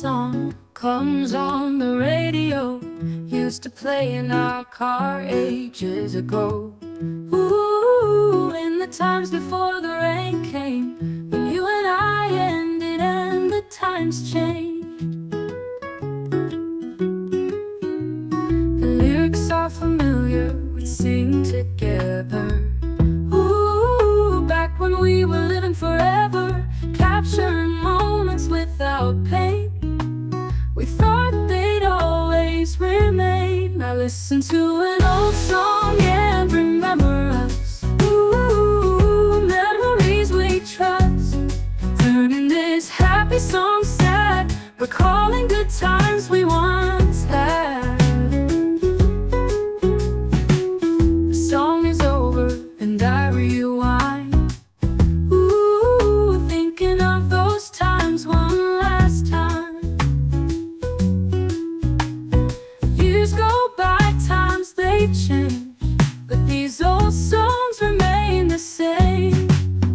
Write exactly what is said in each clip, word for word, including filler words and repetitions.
song comes on the radio. Used to play in our car ages ago. Ooh, in the times before the rain came, when you and I ended and the times changed. The lyrics are familiar, we sing together. Ooh, back when we were living forever, capturing moments without pain. We thought they'd always remain. Now listen to an old song and remember us. Ooh, memories we trust. Turning this happy song sad, recalling good times we once had. The song is over and I rewind. Ooh, thinking of those times one last time. Change, but these old songs remain the same.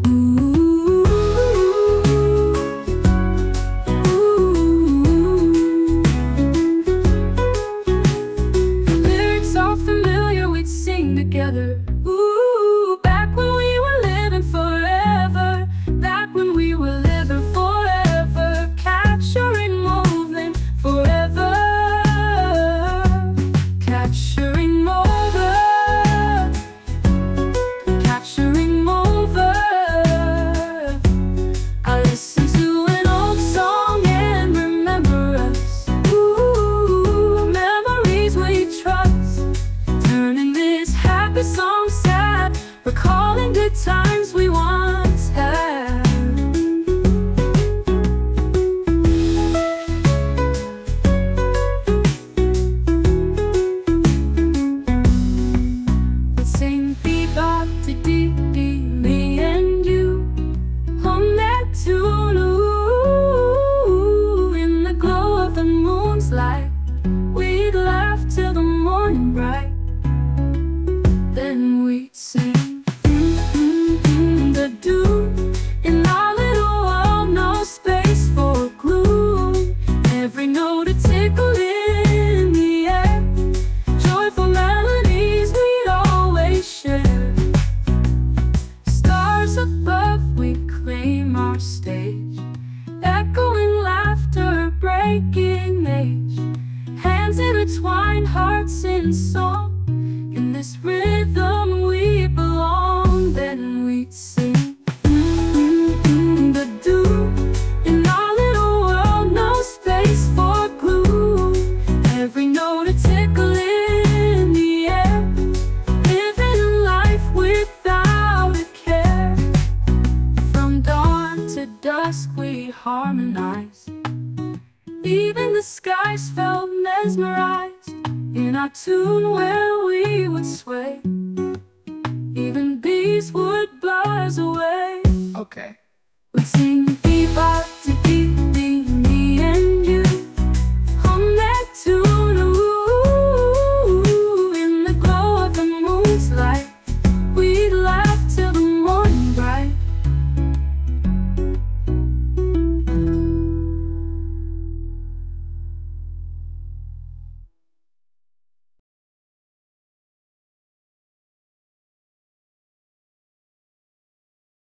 Ooh, ooh. The lyrics are familiar, we'd sing together. Ooh, back when we were living forever. Back when we were living forever. Capturing movement forever. Capturing the song sad, recalling good times we once had. We'd sing bebop to dee dee, me and you, hum that tune. Ooh, in the glow of the moon's light, we'd laugh till the morning bright. Then we sing the do. In our little world, no space for gloom. Every note a tickle in the air. Joyful melodies we'd always share. Stars above, we claim our stage. Echoing laughter, breaking age. Hands intertwined, hearts in song. In this rhythm we belong. Then we sing the do. In our little world, no space for gloom. Every note a tickle in the air. Living life without a care. From dawn to dusk we harmonize. Even the skies felt mesmerized. In our tune where we would sway, even bees would buzz away. Okay. We'd sing.